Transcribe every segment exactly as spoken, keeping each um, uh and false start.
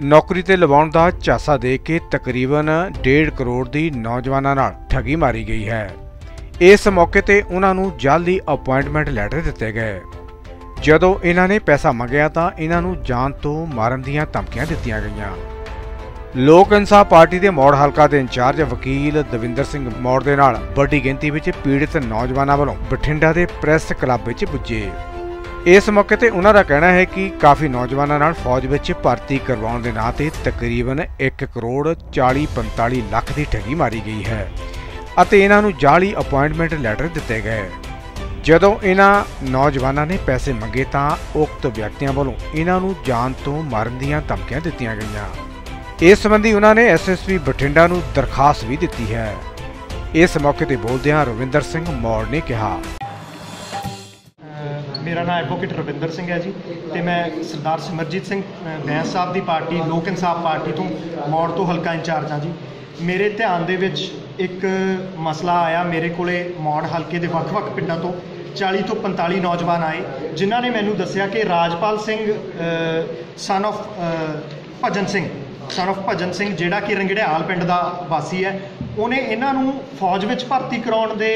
नौकरी ते लवाउण दा झांसा दे के तकरीबन डेढ़ करोड़ दी नौजवानां नाल ठगी मारी गई है। इस मौके ते उन्हां नूं जल्द ही अपॉइंटमेंट लैटर दित्ते गए। जदों इन्हां ने पैसा मंगिया तां इन्हां नूं जान तों मारन दीयां धमकियां दित्तियां गईयां। लोक इंसाफ पार्टी के मौड़ हलका के इंचार्ज वकील दविंदर सिंह मौड़ के नाल बड़ी गिनती में पीड़ित नौजवानों वालों बठिंडा के प्रैस क्लब में पुजे। इस मौके पर उन्होंने कहना है कि काफ़ी नौजवानों नाल फौज में भर्ती करवाने के नाते तकरीबन एक करोड़ चाली पंताली लाख की ठगी मारी गई है अते इन्हां नूं जाली अपॉइंटमेंट लैटर दिते गए। जदों इन्हां नौजवानों ने पैसे मंगे तो उक्त व्यक्तियों वालों इन्हां नूं जान तों मारन दीयां धमकियां दित्तियां गईयां। इस संबंधी उन्होंने एस एस पी बठिंडा नूं दरखास्त भी दी है। इस मौके पर बोलदे रविंदर सिंह मौड़ ने कहा, मेरा नाम एडवोकेट रविंदर सिंह है जी तो मैं सरदार सिमरजीत सिंह बैंस साहब की पार्टी लोक इंसाफ पार्टी तो मौड़ तो हल्का इंचार्ज हाँ जी। मेरे ध्यान दे विच एक मसला आया, मेरे कोले मौड़ हल्के के वख-वख पिंडां तो चाली तो पैंताली नौजवान आए जिन्होंने मैनूं दस्सिया कि Rajpal Singh son of Bhajan Singh son of Bhajan Singh जिहड़ा कि रंगड़ियाल पिंड का वासी है उन्हें इन्हों फौज में भर्ती कराने दे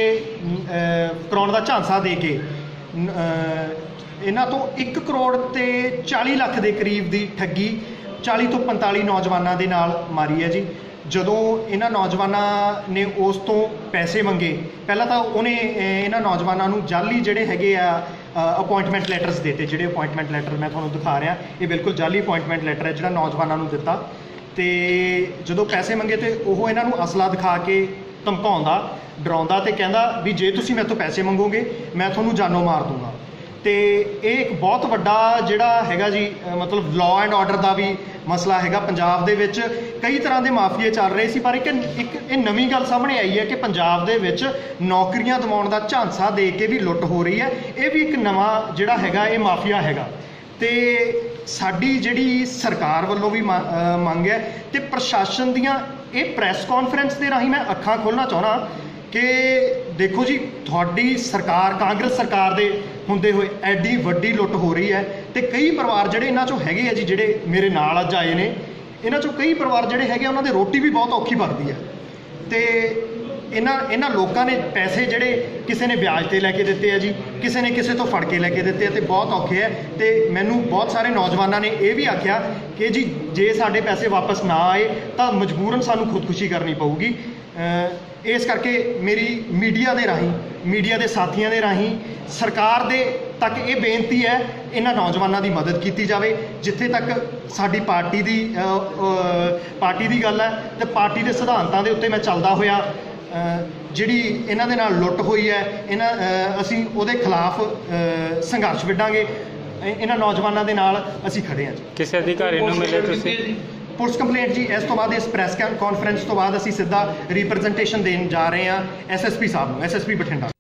कराने का झांसा दे के इन्हों तो एक करोड़ ते चाली लख के करीब की ठगी चाली तो पैंताली नौजवानों के नाल मारी है जी। जदों इन्ह नौजवानों ने उस तो पैसे मंगे पहला तो उन्हें इन्ह नौजवानों जाली जोड़े है अपॉइंटमेंट लैटरस देते, जोड़े अपॉइंटमेंट लैटर मैं थोड़ा दिखा रहा ये बिल्कुल जाली अपॉइंटमेंट लैटर है जोड़ा नौजवानों दिता। तो जो पैसे मंगे तो वह इन्हों असला दिखा के धमका डरा तो कहता भी जे तुम मेरे तो पैसे मंगोगे मैं थोनू जानो मार दूँगा। तो ये एक बहुत वड्डा जिहड़ा हैगा जी मतलब लॉ एंड ऑर्डर का भी मसला हैगा पंजाब दे विच कई तरह के माफिए चल रहे सी पर एक एक ये नवीं गल सामने आई है कि पंजाब दे विच नौकरियां दवाउण दा झांसा दे के भी लुट हो रही है। ये भी एक नवा जिहड़ा हैगा ये माफिया हैगा ते साडी जिहड़ी सरकार वल्लों भी मा मंग है ते प्रशासन दियां ये प्रैस कॉन्फ्रेंस दे राहीं मैं अखां खोलना चाहना कि देखो जी थोड़ी सरकार कांग्रेस सरकार दे ਹੁੰਦੇ ਹੋਏ ਐਡੀ ਵੱਡੀ ਲੁੱਟ ਹੋ ਰਹੀ ਹੈ ਤੇ ਕਈ ਪਰਿਵਾਰ ਜਿਹੜੇ ਇਹਨਾਂ ਚੋਂ ਹੈਗੇ ਆ ਜੀ ਜਿਹੜੇ ਮੇਰੇ ਨਾਲ ਅੱਜ ਆਏ ਨੇ ਇਹਨਾਂ ਚੋਂ ਕਈ ਪਰਿਵਾਰ ਜਿਹੜੇ ਹੈਗੇ ਉਹਨਾਂ ਦੇ ਰੋਟੀ ਵੀ ਬਹੁਤ ਔਖੀ ਬਣਦੀ ਹੈ ਤੇ ਇਹਨਾਂ ਇਹਨਾਂ ਲੋਕਾਂ ਨੇ ਪੈਸੇ ਜਿਹੜੇ ਕਿਸੇ ਨੇ ਵਿਆਜ ਤੇ ਲੈ ਕੇ ਦਿੱਤੇ ਆ ਜੀ ਕਿਸੇ ਨੇ ਕਿਸੇ ਤੋਂ ਫੜ ਕੇ ਲੈ ਕੇ ਦਿੱਤੇ ਆ ਤੇ ਬਹੁਤ ਔਖੇ ਹੈ। ਤੇ ਮੈਨੂੰ ਬਹੁਤ ਸਾਰੇ ਨੌਜਵਾਨਾਂ ਨੇ ਇਹ ਵੀ ਆਖਿਆ ਕਿ ਜੀ ਜੇ ਸਾਡੇ ਪੈਸੇ ਵਾਪਸ ਨਾ ਆਏ ਤਾਂ ਮਜਬੂਰਨ ਸਾਨੂੰ ਖੁਦਕੁਸ਼ੀ ਕਰਨੀ ਪਊਗੀ। इस करके मेरी मीडिया के राही मीडिया के साथियों के राही सरकार दे तक ये बेनती है इन्हां नौजवानों की मदद की जाए। जिथे तक साडी पार्टी की पार्टी की गल है तो पार्टी के सिद्धांतों के उत्ते मैं चलदा होया जिहड़ी इन्हां दे नाल लुट हुई है इन्हां असीं उहदे खिलाफ संघर्ष विडांगे। इन्हां नौजवानों के नाल असीं खड़े हां। किसे अधिकारी नूं मिले तुसीं पुलिस कंप्लेंट जी इस तो बाद इस प्रैस कॉन्फ्रेंस तो बाद असीं सीधा रिप्रेजेंटेशन देन जा रहे हैं एस एस पी साहब एस एस पी बठिंडा।